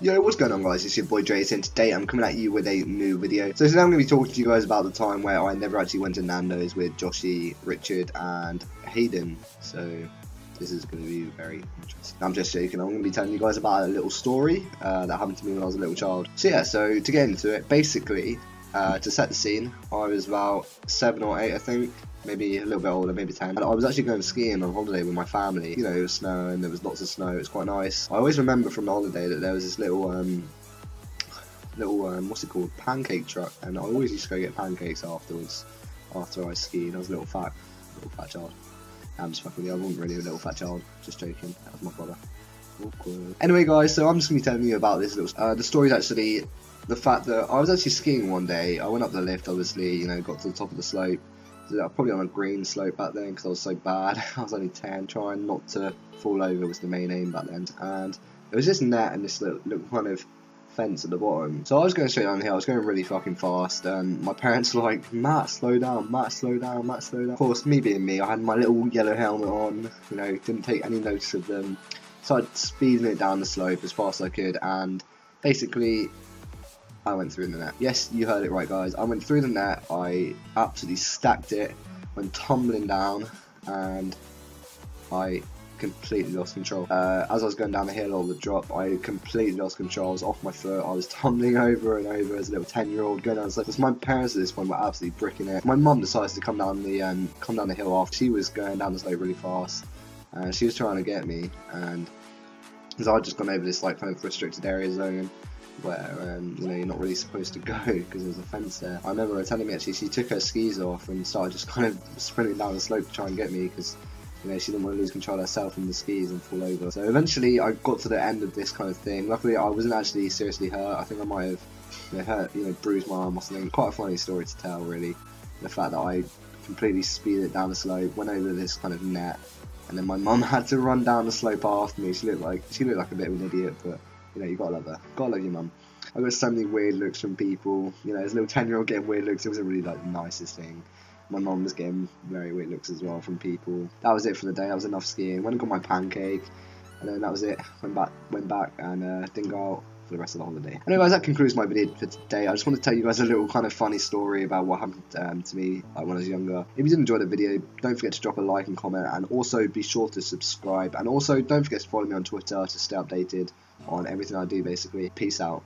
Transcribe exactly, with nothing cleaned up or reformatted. Yo, what's going on, guys? It's your boy Drayz, and today I'm coming at you with a new video. So today I'm going to be talking to you guys about the time where I never actually went to Nando's with Joshy, Richard and Hayden. So this is going to be very interesting. I'm just joking. I'm going to be telling you guys about a little story uh, that happened to me when I was a little child. So yeah, so to get into it, basically, uh, to set the scene, I was about seven or eight, I think. Maybe a little bit older, maybe ten. And I was actually going skiing on holiday with my family. You know, it was snow and there was lots of snow. It was quite nice. I always remember from the holiday that there was this little, um, little, um, what's it called, pancake truck. And I always used to go get pancakes afterwards, after I skied. I was a little fat, little fat child. I'm just fucking with you. I wasn't really a little fat child. Just joking. That was my brother. Awkward. Anyway, guys, so I'm just gonna be telling you about this little. Uh, the story's actually the fact that I was actually skiing one day. I went up the lift, obviously. You know, got to the top of the slope. I was probably on a green slope back then because I was so bad. I was only ten, trying not to fall over was the main aim back then. And it was this net and this little, little kind of fence at the bottom. So I was going straight down the hill. I was going really fucking fast. And my parents were like, Matt, slow down, Matt, slow down, Matt, slow down. Of course, me being me, I had my little yellow helmet on. You know, didn't take any notice of them. Started speeding it down the slope as fast as I could. And basically, I went through the net. Yes, you heard it right, guys. I went through the net. I absolutely stacked it, went tumbling down, and I completely lost control. Uh, as I was going down the hill or the drop, I completely lost control. I was off my foot. I was tumbling over and over as a little ten-year-old going down the slope. Because my parents at this point were absolutely bricking it. My mum decides to come down the um, come down the hill after. She was going down the slope really fast, and she was trying to get me. And because I'd just gone over this like kind of restricted area zone, where um, you know, you're not really supposed to go because there's a fence there. I remember her telling me actually she took her skis off and started just kind of sprinting down the slope to try and get me because, you know, she didn't want to lose control herself in the skis and fall over. So eventually I got to the end of this kind of thing. Luckily I wasn't actually seriously hurt. I think I might have, you know, hurt, you know, bruised my arm or something. Quite a funny story to tell, really. The fact that I completely speeded it down the slope, went over this kind of net, and then my mum had to run down the slope after me. She looked like she looked like a bit of an idiot, but you know, you gotta love her. Gotta love your mum. I got so many weird looks from people. You know, as a little ten-year-old getting weird looks, it wasn't really like the nicest thing. My mum was getting very weird looks as well from people. That was it for the day. That was enough skiing. Went and got my pancake, and then that was it. Went back, went back, and uh, didn't go out for the rest of the holiday. Anyway, guys, that concludes my video for today. I just want to tell you guys a little kind of funny story about what happened um, to me like, when I was younger. If you did enjoy the video, don't forget to drop a like and comment, and also be sure to subscribe, and also don't forget to follow me on Twitter to stay updated on everything I do, basically. Peace out.